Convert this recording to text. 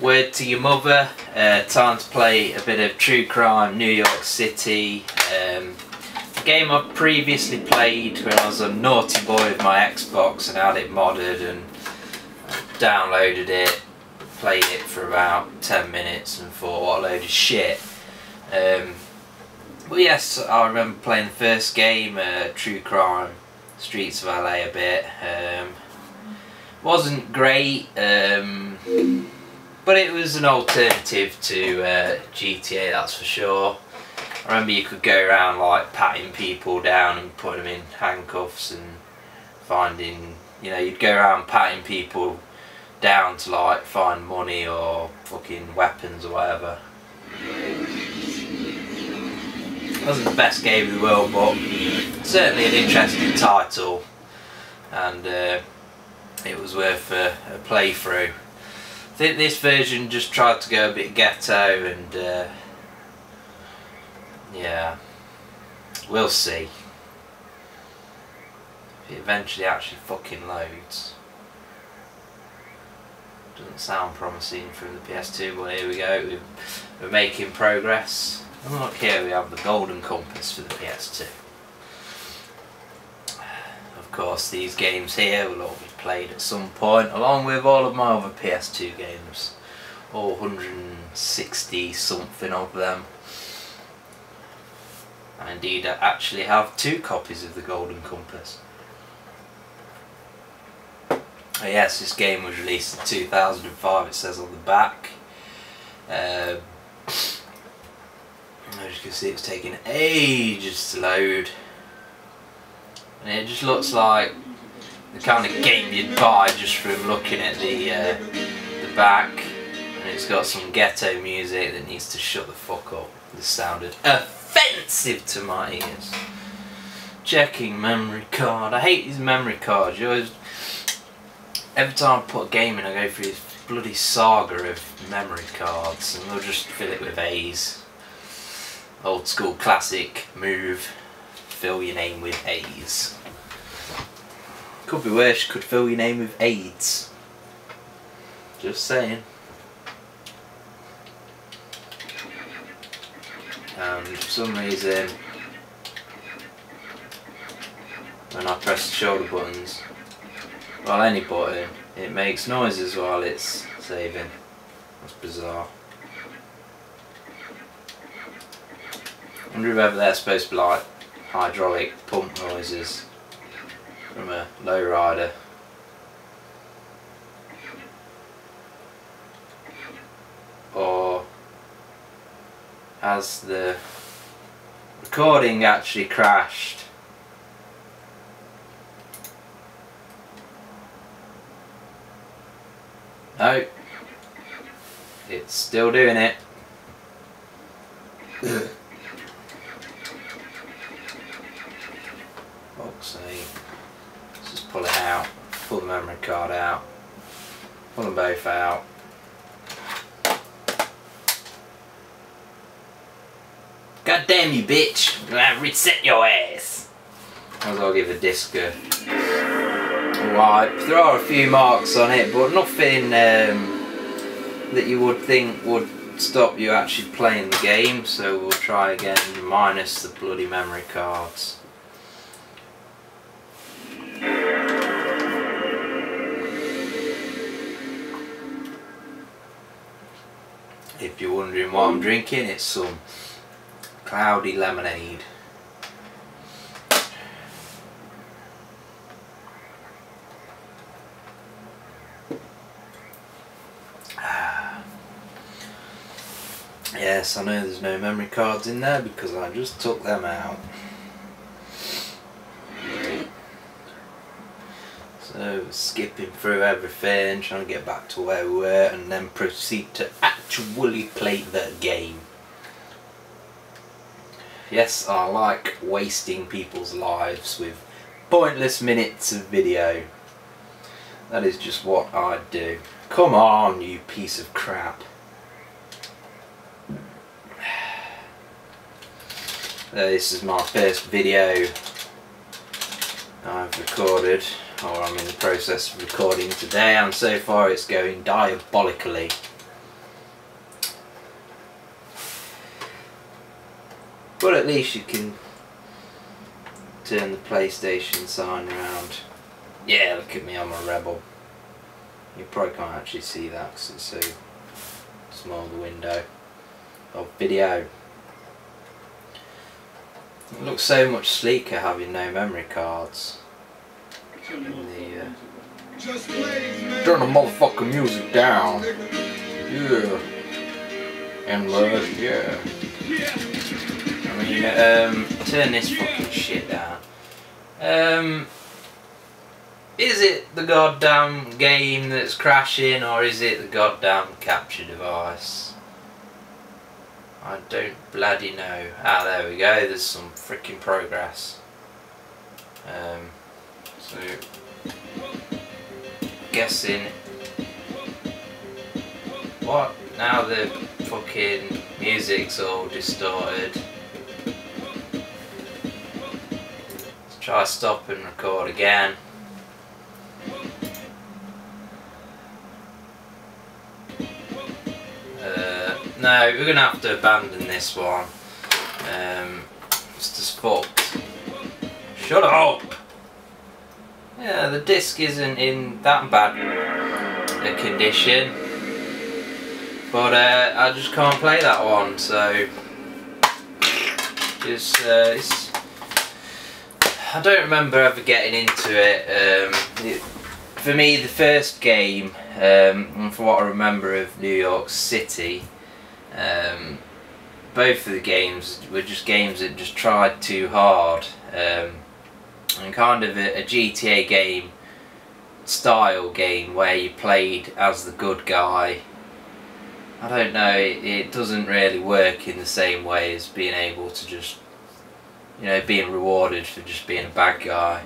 Word to your mother, time to play a bit of True Crime New York City. A game I've previously played when I was a naughty boy with my Xbox and had it modded and downloaded it, played it for about 10 minutes and thought, what a load of shit. But yes, I remember playing the first game, True Crime Streets of LA a bit. Wasn't great. But it was an alternative to GTA, that's for sure. I remember you could go around like patting people down and putting them in handcuffs and finding, you know, you'd go around patting people down to like find money or fucking weapons or whatever. It wasn't the best game in the world, but certainly an interesting title, and it was worth a playthrough. I think this version just tried to go a bit ghetto and yeah, we'll see if it eventually actually fucking loads. Doesn't sound promising from the PS2, but here we go, we're making progress. And look here, we have the Golden Compass for the PS2. Of course, these games here will all be played at some point, along with all of my other PS2 games, all 160 something of them. And indeed, I actually have two copies of the Golden Compass. Oh yes, this game was released in 2005. It says on the back. As you can see, it's taking ages to load. And it just looks like the kind of game you'd buy just from looking at the back. And it's got some ghetto music that needs to shut the fuck up. This sounded offensive to my ears. Checking memory card. I hate these memory cards. You always, every time I put a game in, I go through this bloody saga of memory cards, and they'll just fill it with A's. Old school classic move. Fill your name with A's. Could be worse, you could fill your name with AIDS. Just saying. For some reason, when I press the shoulder buttons, well, any button, it makes noises while it's saving. That's bizarre. I wonder whether they're supposed to be like hydraulic pump noises from a lowrider. Or has the recording actually crashed? No, it's still doing it. Let's just pull it out, pull the memory card out, pull them both out. God damn you, bitch! I'm gonna reset your ass! Might as well give the disc a wipe. There are a few marks on it, but nothing that you would think would stop you actually playing the game, so we'll try again, minus the bloody memory cards. If you're wondering what I'm drinking, it's some cloudy lemonade. Yes, I know there's no memory cards in there because I just took them out. So skipping through everything, trying to get back to where we were, and then proceed to actually play the game. Yes, I like wasting people's lives with pointless minutes of video. That is just what I do. Come on, you piece of crap. This is my first video I've recorded, or I'm in the process of recording today, and so far it's going diabolically. But at least you can turn the PlayStation sign around. Yeah, look at me, I'm a rebel. You probably can't actually see that because it's so small, the window of video. It looks so much sleeker having no memory cards. Turn the motherfucking music down. Yeah. And love, yeah. I mean, turn this fucking shit down. Is it the goddamn game that's crashing, or is it the goddamn capture device? I don't bloody know. Ah, there we go. There's some freaking progress. So, guessing what now? The fucking music's all distorted. Let's try stop and record again. No, we're gonna have to abandon this one. It's just fucked. Shut up! Yeah, the disc isn't in that bad a condition, but I just can't play that one. So, just I don't remember ever getting into it. For me, the first game, and from what I remember of New York City, both of the games were just games that just tried too hard. And kind of a GTA game style game where you played as the good guy. I don't know, it doesn't really work in the same way as being able to just, you know, being rewarded for just being a bad guy.